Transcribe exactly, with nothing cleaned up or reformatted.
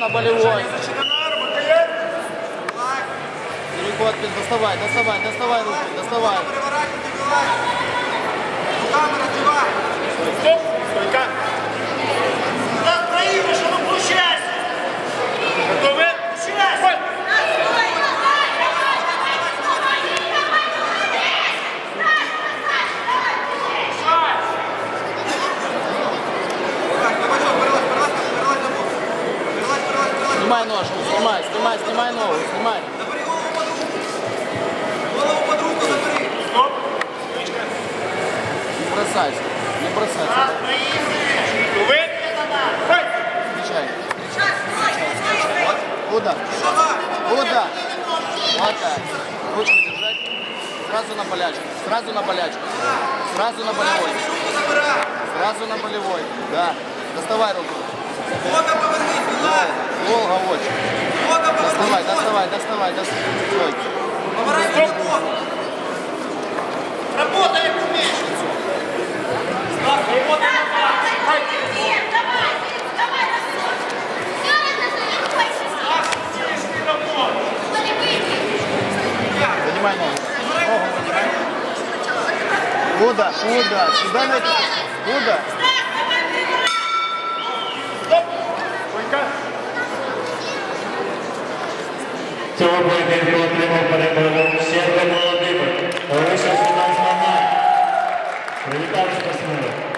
на болевой. Перекоткин, доставай, доставай, доставай руки, доставай. Стойка. Да, проигрыш, а ну получайся. Готовы? Получайся. Снимай ножку, снимай, снимай, снимай ногу, снимай. Не бросайся, не бросайся. Встречай. Куда? Куда? Вот. Ручку держать. Сразу на болячку. Сразу на болячку. Сразу на болевой. Сразу на болевой. Да. Доставай руку. Долго очень. Доставай, доставай, доставай, доставай. Поворачивай. Работаем в мечницу. Работаем в мечницу. Давай, давай, давай. Все, это за них хочется. Стас, здесь не работает. Смотри, выйди. Занимай ноги. Куда, куда, сюда на это? Куда? Стоп. Бойка. Сегодня переход прямого прямого всех, кто был выбор. Повысился на основном. Прилетал, что с ним.